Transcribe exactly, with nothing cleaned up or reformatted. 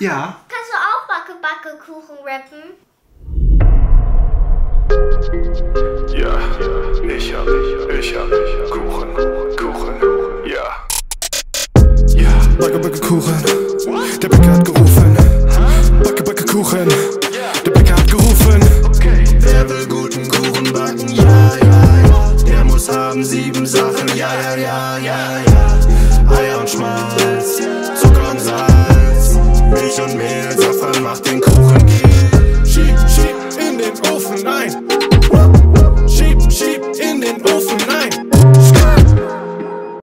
Ja. Kannst du auch Backe-Backe-Kuchen rappen? Ja, ich hab, ich hab Kuchen, Kuchen, ja. Ja, Backe-Backe-Kuchen, der Bäcker hat gerufen. Backe-Backe-Kuchen, der Bäcker hat gerufen. Okay. Wer will guten Kuchen backen? Ja, ja, ja. Der muss haben sieben Sachen. Ja, ja, ja, ja, ja. Eier und Schmalz, Zucker und Salz. Milch und Mehl, Safran macht den Kuchen.